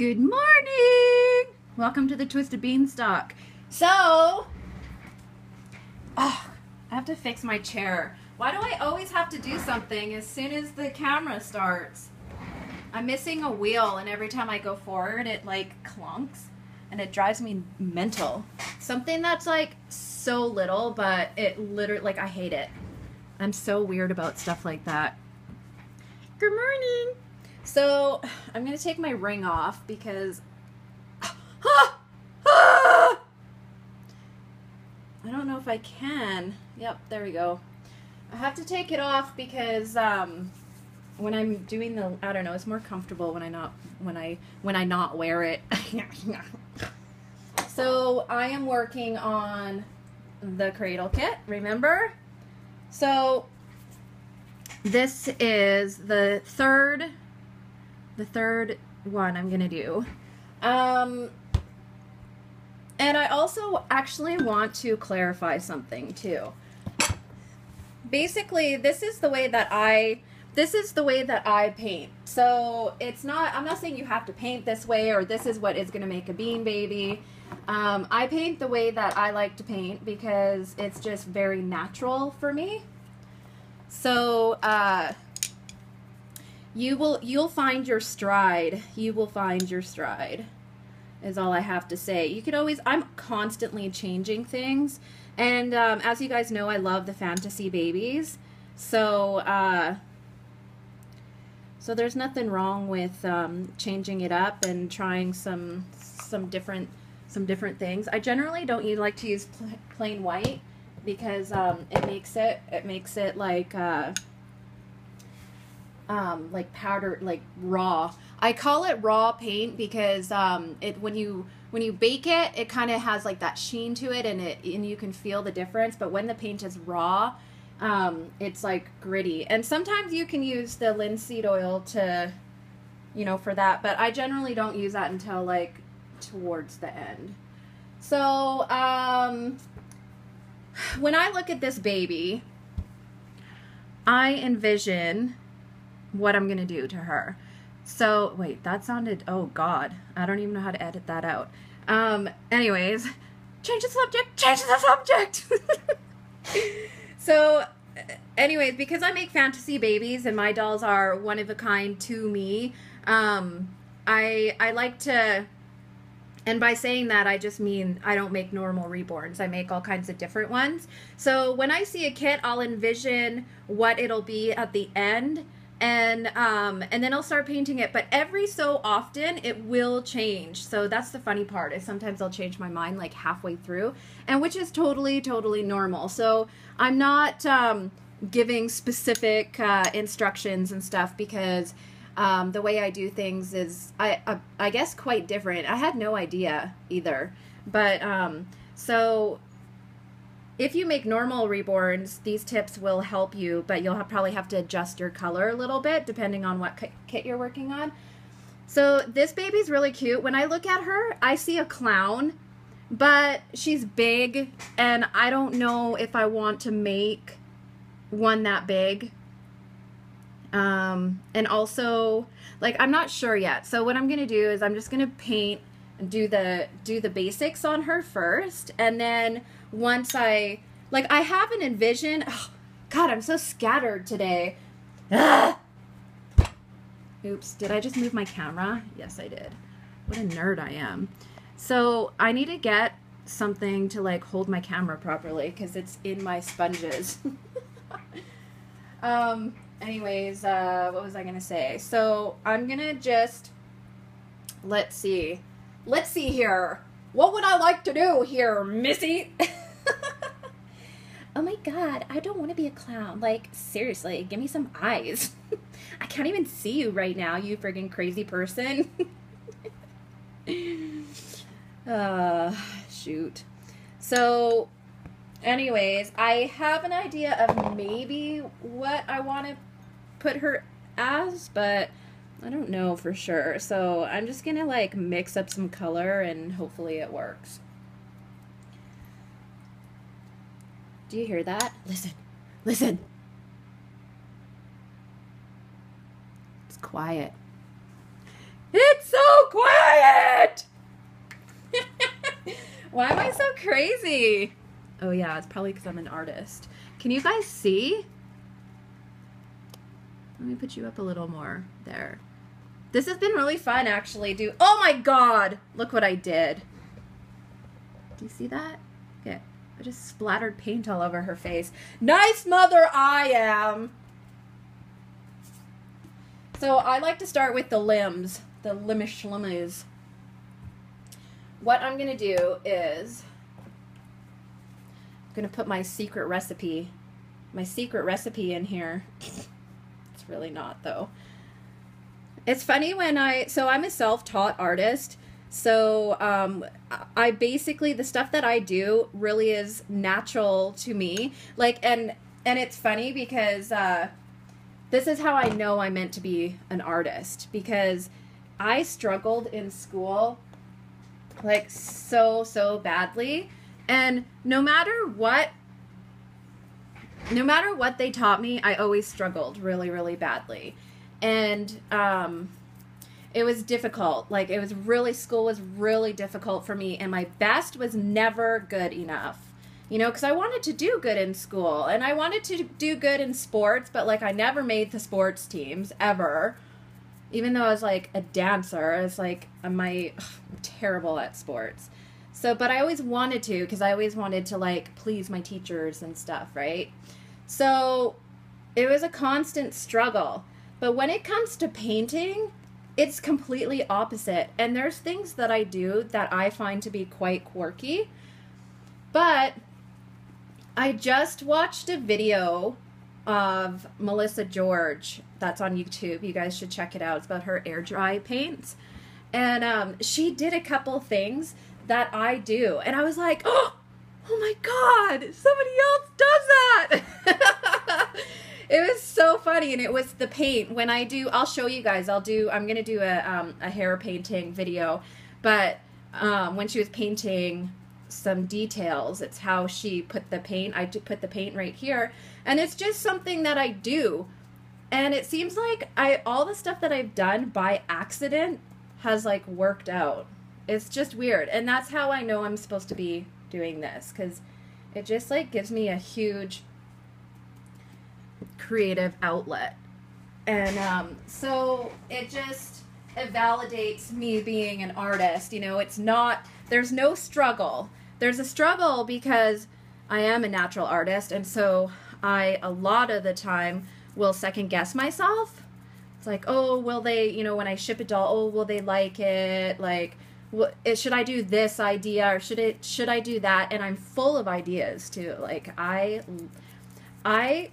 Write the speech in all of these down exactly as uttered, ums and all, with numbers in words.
Good morning! Welcome to the Twisted Beanstalk. So, oh, I have to fix my chair. Why do I always have to do something as soon as the camera starts? I'm missing a wheel, and every time I go forward, it like clunks, and it drives me mental. Something that's like so little, but it literally, like, I hate it. I'm so weird about stuff like that. Good morning. So I'm gonna take my ring off because ah, ah, I don't know if I can. Yep, there we go. I have to take it off because um, when I'm doing the, I don't know, it's more comfortable when I not when I when I not wear it. So I am working on the cradle kit. Remember? So this is the third, the third one I'm gonna do. Um, and I also actually want to clarify something too. Basically, this is the way that I, this is the way that I paint. So it's not, I'm not saying you have to paint this way or this is what is gonna make a bean baby. Um, I paint the way that I like to paint because it's just very natural for me. So, uh, you will, you'll find your stride. You will find your stride is all I have to say. You could always, I'm constantly changing things. And, um, as you guys know, I love the fantasy babies. So, uh, so there's nothing wrong with, um, changing it up and trying some, some different, some different things. I generally don't you like to use pl plain white. Because um, it makes it it makes it like uh, um, like powder, like raw. I call it raw paint because um, it when you when you bake it, it kind of has like that sheen to it, and it and you can feel the difference. But when the paint is raw, um, it's like gritty. And sometimes you can use the linseed oil to, you know, for that. But I generally don't use that until like towards the end. So. Um, When I look at this baby, I envision what I'm going to do to her. So, wait, that sounded, oh God, I don't even know how to edit that out. Um, anyways, change the subject, change the subject. So, anyways, because I make fantasy babies and my dolls are one of a kind to me, um, I, I like to... And by saying that, I just mean I don't make normal reborns. I make all kinds of different ones. So when I see a kit, I'll envision what it'll be at the end, and um, and then I'll start painting it. But every so often, it will change. So that's the funny part, is sometimes I'll change my mind like halfway through, and which is totally, totally normal. So I'm not um, giving specific uh, instructions and stuff because... Um, the way I do things is, I, I, I guess, quite different. I had no idea either. But, um, so, if you make normal reborns, these tips will help you, but you'll have, probably have to adjust your color a little bit, depending on what kit you're working on. So, this baby's really cute. When I look at her, I see a clown, but she's big, and I don't know if I want to make one that big. Um, and also, like, I'm not sure yet. So what I'm going to do is I'm just going to paint and do the, do the basics on her first. And then once I, like, I have an envision, oh, God, I'm so scattered today. Ah! Oops. Did I just move my camera? Yes, I did. What a nerd I am. So I need to get something to like hold my camera properly, 'cause it's in my sponges. um, Anyways, uh, what was I gonna say? So I'm gonna just, let's see, let's see here. What would I like to do here, Missy? Oh my God, I don't want to be a clown. Like, seriously, give me some eyes. I can't even see you right now, you friggin' crazy person. uh, shoot. So... Anyways, I have an idea of maybe what I want to put her as, but I don't know for sure. So I'm just going to like mix up some color and hopefully it works. Do you hear that? Listen, listen. It's quiet. It's so quiet! Why am I so crazy? Oh yeah, it's probably because I'm an artist. Can you guys see? Let me put you up a little more there. This has been really fun actually. Do oh my god! Look what I did. Do you see that? Yeah. I just splattered paint all over her face. Nice mother I am! So I like to start with the limbs, the limish limmies. What I'm gonna do is I'm gonna put my secret recipe, my secret recipe in here. It's really not though. It's funny when I, so I'm a self-taught artist. So um, I basically, the stuff that I do really is natural to me. Like, and, and it's funny because, uh, this is how I know I'm meant to be an artist, because I struggled in school like so, so badly. And no matter what, no matter what they taught me, I always struggled really, really badly. And, um, it was difficult. Like it was really, school was really difficult for me, and my best was never good enough. You know, because I wanted to do good in school, and I wanted to do good in sports, but, like, I never made the sports teams, ever. Even though I was, like, a dancer, I was, like, my, ugh, I'm terrible at sports. So, but I always wanted to, because I always wanted to, like, please my teachers and stuff, right? So, it was a constant struggle. But when it comes to painting, it's completely opposite. And there's things that I do that I find to be quite quirky, but I just watched a video of Melissa George that's on YouTube. You guys should check it out. It's about her air dry paints. And um, she did a couple things that I do. And I was like, oh, oh my God, somebody else does that. It was so funny. And it was the paint. When I do, I'll show you guys. I'll do, I'm going to do a, um, a hair painting video. But um, when she was painting some details, it's how she put the paint. I put the paint right here, and it's just something that I do, and it seems like I all the stuff that I've done by accident has like worked out. It's just weird, and that's how I know I'm supposed to be doing this, because it just like gives me a huge creative outlet. And um, so it just it validates me being an artist. You know, it's not, there's no struggle. There's a struggle because I am a natural artist, and so I, a lot of the time, will second guess myself. It's like, oh, will they, you know, when I ship a doll, oh, will they like it? Like, what, should I do this idea, or should it, should I do that? And I'm full of ideas too. Like, I, I,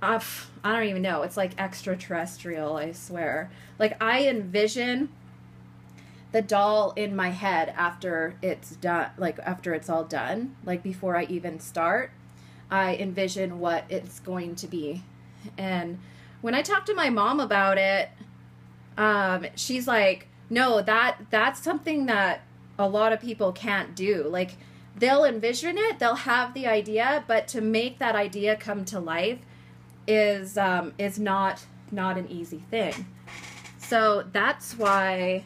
I don't even know. It's like extraterrestrial, I swear. Like, I envision the doll in my head after it's done, like after it's all done, like before I even start, I envision what it's going to be. And when I talk to my mom about it, um, she's like, no, that that's something that a lot of people can't do. Like, they'll envision it, they'll have the idea, but to make that idea come to life is um, is not not an easy thing. So that's why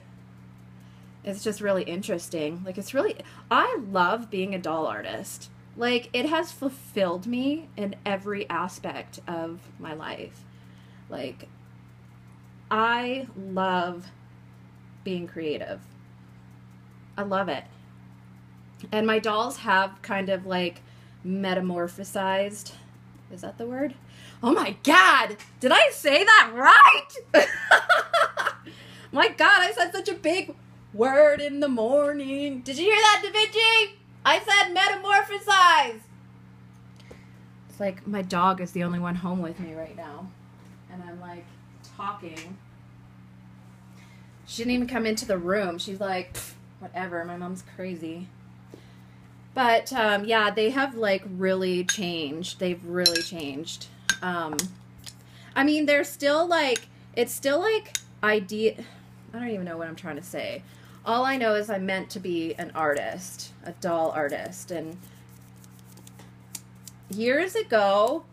it's just really interesting. Like, it's really, I love being a doll artist. Like, it has fulfilled me in every aspect of my life. Like, I love being creative. I love it. And my dolls have kind of like metamorphosized. Is that the word? Oh my God, did I say that right? My God, I said such a big word in the morning. Did you hear that, DaVinci? I said metamorphosize. It's like my dog is the only one home with me right now, and I'm like talking. She didn't even come into the room. She's like, whatever, my mom's crazy. But um, yeah, they have like really changed. They've really changed. Um, I mean, they're still like, it's still like idea. I don't even know what I'm trying to say. All I know is I'm meant to be an artist, a doll artist. And years ago,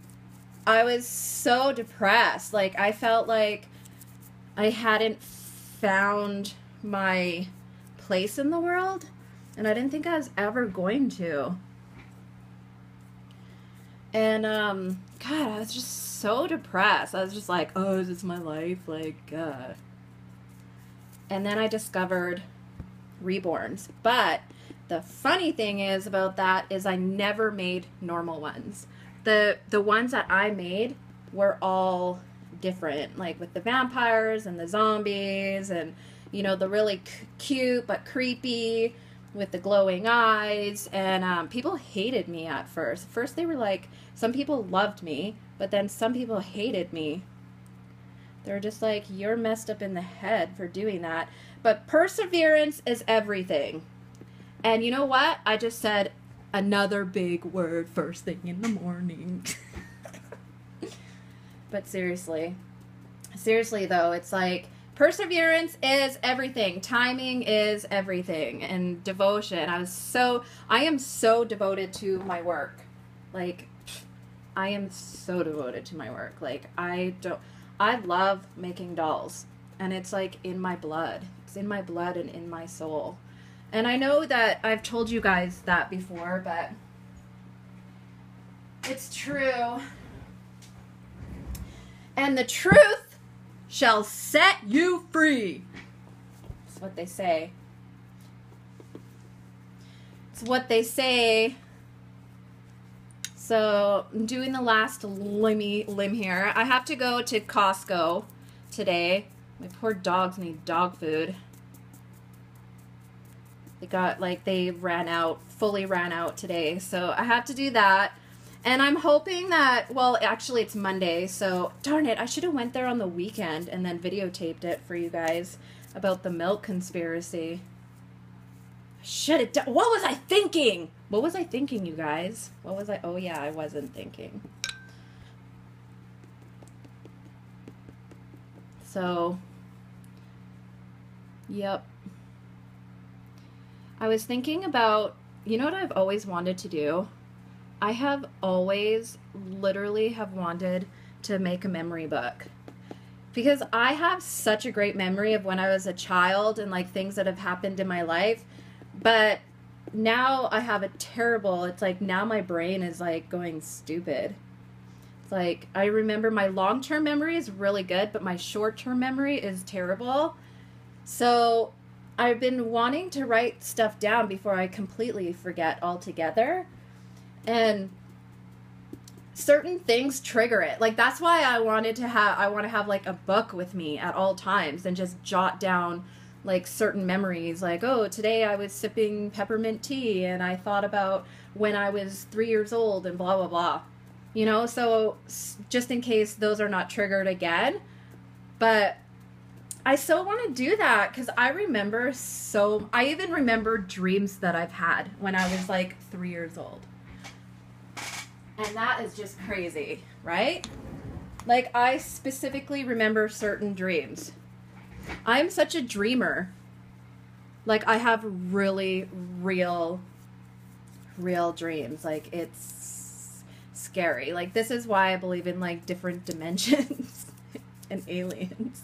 I was so depressed. Like, I felt like I hadn't found my place in the world, and I didn't think I was ever going to. And um God, I was just so depressed. I was just like, oh, is this my life? Like, uh and then I discovered Reborns. But the funny thing is about that is I never made normal ones. The the ones that I made were all different, like with the vampires and the zombies and, you know, the really c cute but creepy with the glowing eyes. And um, people hated me at first. First they were like, some people loved me, but then some people hated me. They were just like, you're messed up in the head for doing that. But perseverance is everything. And you know what? I just said another big word first thing in the morning. But seriously, seriously though, it's like perseverance is everything. Timing is everything. And devotion. I was so, I am so devoted to my work. Like, I am so devoted to my work. Like, I don't, I love making dolls. And it's like in my blood. It's in my blood and in my soul. And I know that I've told you guys that before, but it's true. And the truth shall set you free. That's what they say. It's what they say. So I'm doing the last limby limb here. I have to go to Costco today. My poor dogs need dog food. They got, like, they ran out, fully ran out today. So I have to do that. And I'm hoping that, well, actually it's Monday, so darn it, I should have went there on the weekend and then videotaped it for you guys about the milk conspiracy. I should have done, what was I thinking? What was I thinking, you guys? What was I, oh yeah, I wasn't thinking. So, yep. I was thinking about, you know what I've always wanted to do? I have always literally have wanted to make a memory book, because I have such a great memory of when I was a child and like things that have happened in my life. But now I have a terrible, it's like now my brain is like going stupid. It's like I remember my long-term memory is really good, but my short-term memory is terrible. So I've been wanting to write stuff down before I completely forget altogether. And certain things trigger it. Like, that's why I wanted to have, I want to have like a book with me at all times and just jot down like certain memories. Like, oh, today I was sipping peppermint tea and I thought about when I was three years old and blah, blah, blah. You know, so just in case those are not triggered again. But I so want to do that because I remember so, I even remember dreams that I've had when I was like three years old. And that is just crazy, right? Like, I specifically remember certain dreams. I'm such a dreamer. Like, I have really real, real dreams. Like, it's scary. Like, this is why I believe in, like, different dimensions and aliens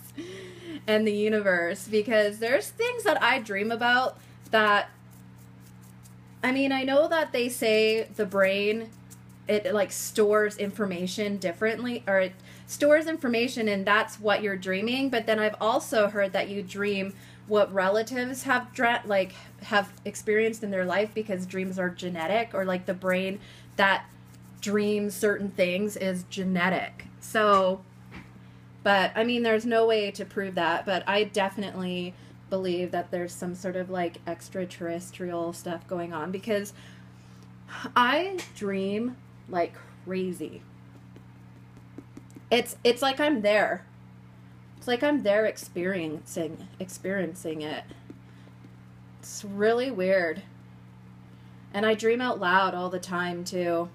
and the universe. Because there's things that I dream about that, I mean, I know that they say the brain, it like stores information differently, or it stores information and that's what you're dreaming. But then I've also heard that you dream what relatives have dreamt, like have experienced in their life, because dreams are genetic, or like the brain that dreams certain things is genetic. So, but I mean, there's no way to prove that, but I definitely believe that there's some sort of like extraterrestrial stuff going on, because I dream like crazy. It's it's like I'm there. It's like I'm there experiencing experiencing it. It's really weird. And I dream out loud all the time too.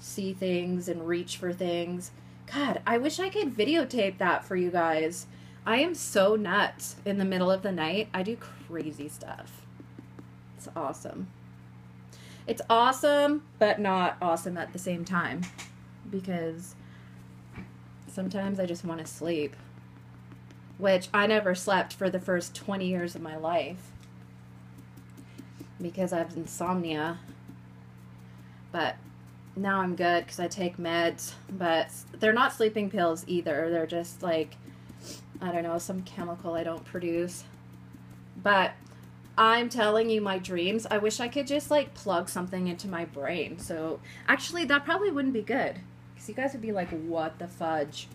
See things and reach for things. God, I wish I could videotape that for you guys. I am so nuts in the middle of the night. I do crazy stuff. It's awesome. It's awesome, but not awesome at the same time, because sometimes I just want to sleep. which I never slept for the first twenty years of my life because I have insomnia. But now I'm good because I take meds, but they're not sleeping pills either. They're just like, I don't know, some chemical I don't produce. But I'm telling you, my dreams, I wish I could just like plug something into my brain. So actually that probably wouldn't be good because you guys would be like, what the fudge?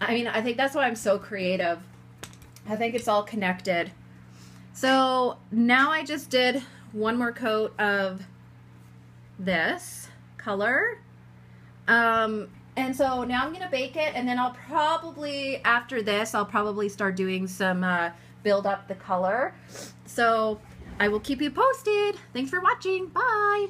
I mean, I think that's why I'm so creative. I think it's all connected. So now I just did one more coat of this color, um, and so now I'm gonna bake it, and then I'll probably, after this, I'll probably start doing some uh, build up the color. So I will keep you posted. Thanks for watching. Bye.